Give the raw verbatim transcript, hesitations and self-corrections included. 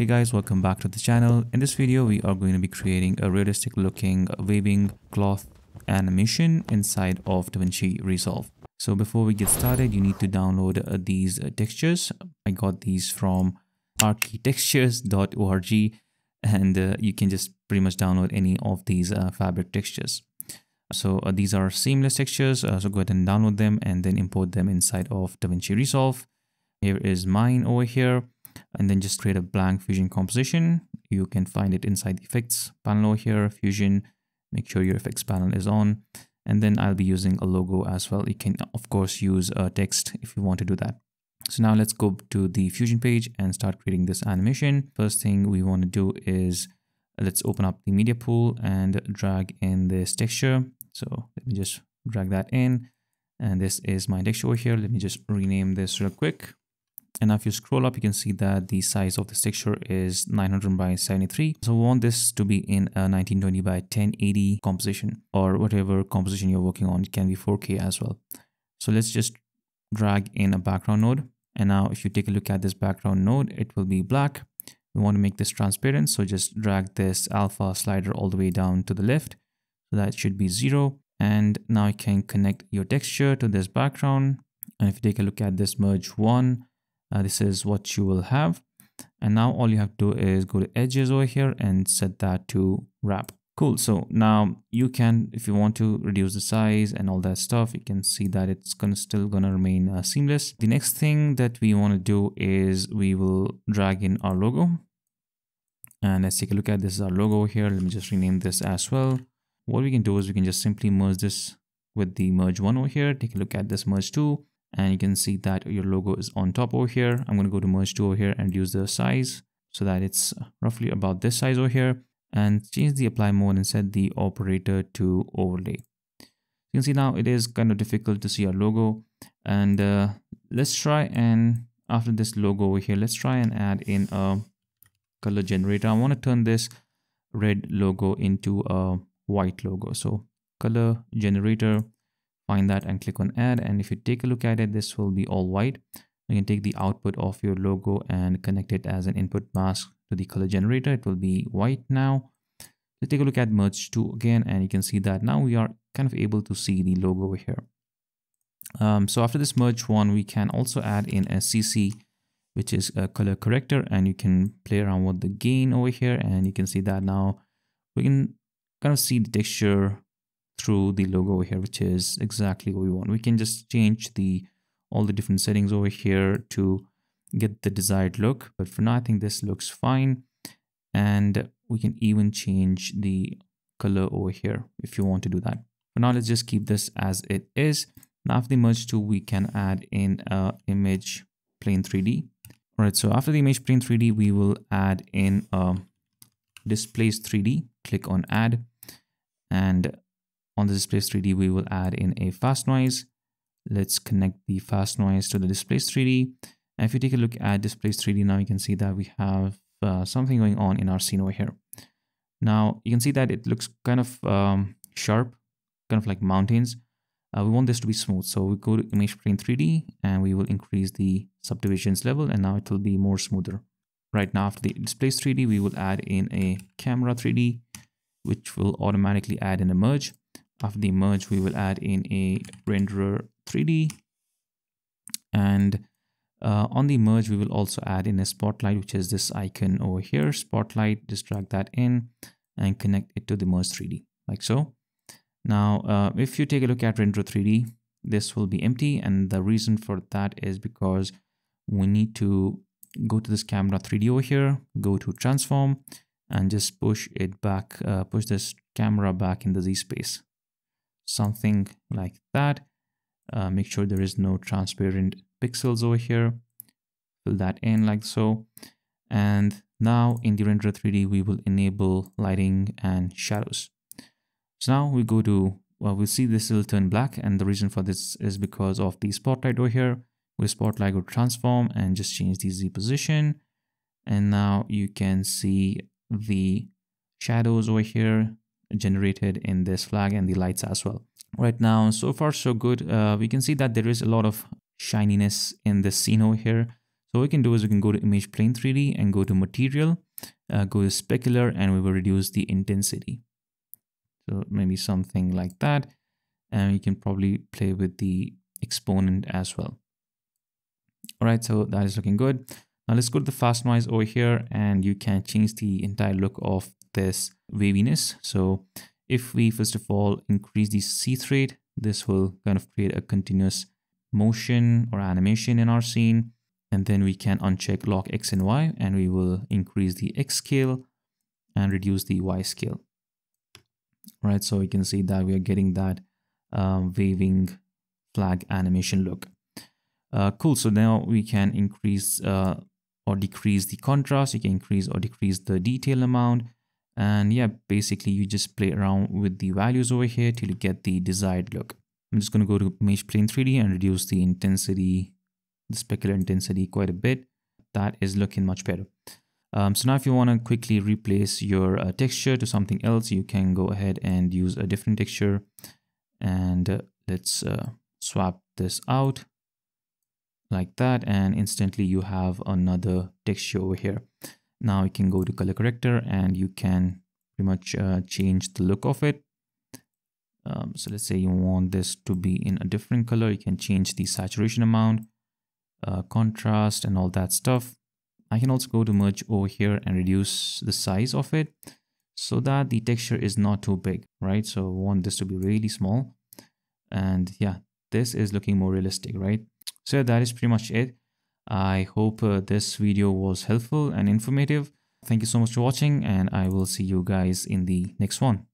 Hey guys, welcome back to the channel. In this video, we are going to be creating a realistic looking waving cloth animation inside of DaVinci Resolve. So before we get started, you need to download uh, these uh, textures. I got these from architextures dot org, and uh, you can just pretty much download any of these uh, fabric textures. So uh, these are seamless textures, uh, so go ahead and download them and then import them inside of DaVinci Resolve. Here is mine over here, and then just create a blank Fusion composition. You can find it inside the effects panel over here, Fusion. Make sure your effects panel is on, and then I'll be using a logo as well. You can of course use a text if you want to do that. So now let's go to the Fusion page and start creating this animation. First thing we want to do is let's open up the media pool and drag in this texture. So let me just drag that in, and this is my texture over here. Let me just rename this real quick. And now if you scroll up, you can see that the size of this texture is nine hundred by seventy-three. So we want this to be in a nineteen twenty by ten eighty composition, or whatever composition you're working on. It can be four K as well. So let's just drag in a background node. And now if you take a look at this background node, it will be black. We want to make this transparent. So just drag this alpha slider all the way down to the left. So that should be zero. And now you can connect your texture to this background. And if you take a look at this merge one, Uh, this is what you will have. And now all you have to do is go to edges over here and set that to wrap. Cool. So now you can, if you want to reduce the size and all that stuff, you can see that it's gonna still gonna remain uh, seamless. The next thing that we want to do is we will drag in our logo. And let's take a look at this. This is our logo here. Let me just rename this as well. What we can do is we can just simply merge this with the merge one over here. Take a look at this merge two. And you can see that your logo is on top over here. I'm going to go to merge two over here and use the size so that it's roughly about this size over here, and change the apply mode and set the operator to overlay. You can see now it is kind of difficult to see our logo, and uh, let's try and after this logo over here, let's try and add in a color generator. I want to turn this red logo into a white logo. So color generator, find that and click on add. And if you take a look at it, this will be all white. You can take the output of your logo and connect it as an input mask to the color generator. It will be white now. So take a look at merge two again, and you can see that now we are kind of able to see the logo over here. Um, so after this merge one, we can also add in a C C, which is a color corrector, and you can play around with the gain over here, and you can see that now we can kind of see the texture through the logo over here, which is exactly what we want. We can just change the all the different settings over here to get the desired look, but for now I think this looks fine. And we can even change the color over here if you want to do that. For now, let's just keep this as it is. Now after the merge tool, we can add in a image plane three D. All right, so after the image plane three D, we will add in a displays three D. Click on add, and on the displays three D, we will add in a fast noise. Let's connect the fast noise to the displays three D. And if you take a look at displays three D now, you can see that we have uh, something going on in our scene over here. Now you can see that it looks kind of um, sharp, kind of like mountains. Uh, we want this to be smooth, so we go to image plane three D and we will increase the subdivisions level, and now it will be more smoother. Right now, after the displays three D, we will add in a camera three D, which will automatically add in a merge. After the merge, we will add in a renderer three D, and uh, on the merge, we will also add in a spotlight, which is this icon over here, spotlight. Just drag that in and connect it to the merge three D, like so. Now, uh, if you take a look at renderer three D, this will be empty, and the reason for that is because we need to go to this camera three D over here, go to transform, and just push it back, uh, push this camera back in the Z space. Something like that. Uh, make sure there is no transparent pixels over here. Fill that in like so. And now in the renderer three D, we will enable lighting and shadows. So now we go to, well, we'll see this will turn black, and the reason for this is because of the spotlight over here. With spotlight, go transform and just change the Z position. And now you can see the shadows over here generated in this flag, and the lights as well. Right now, so far so good. Uh, we can see that there is a lot of shininess in this scene over here, So what we can do is we can go to Image Plane three D and go to Material, uh, go to Specular, and we will reduce the intensity. So maybe something like that. And you can probably play with the exponent as well. All right, so that is looking good. Now let's go to the fast noise over here, and you can change the entire look of this waviness. So if we first of all increase the seeth rate, this will kind of create a continuous motion or animation in our scene. And then we can uncheck lock X and Y, and we will increase the X scale and reduce the Y scale. All right, so you can see that we are getting that um, waving flag animation look. Uh, cool, so now we can increase uh, or decrease the contrast, you can increase or decrease the detail amount. And yeah, basically you just play around with the values over here till you get the desired look. I'm just gonna go to Image Plane three D and reduce the intensity, the specular intensity quite a bit. That is looking much better. Um, so now if you wanna quickly replace your uh, texture to something else, you can go ahead and use a different texture. And uh, let's uh, swap this out. Like that, and instantly you have another texture over here. Now you can go to color corrector and you can pretty much uh, change the look of it. Um, so let's say you want this to be in a different color, you can change the saturation amount, uh, contrast and all that stuff. I can also go to merge over here and reduce the size of it so that the texture is not too big, right? So I want this to be really small, and yeah, this is looking more realistic, right? So that is pretty much it. I hope uh, this video was helpful and informative. Thank you so much for watching, and I will see you guys in the next one.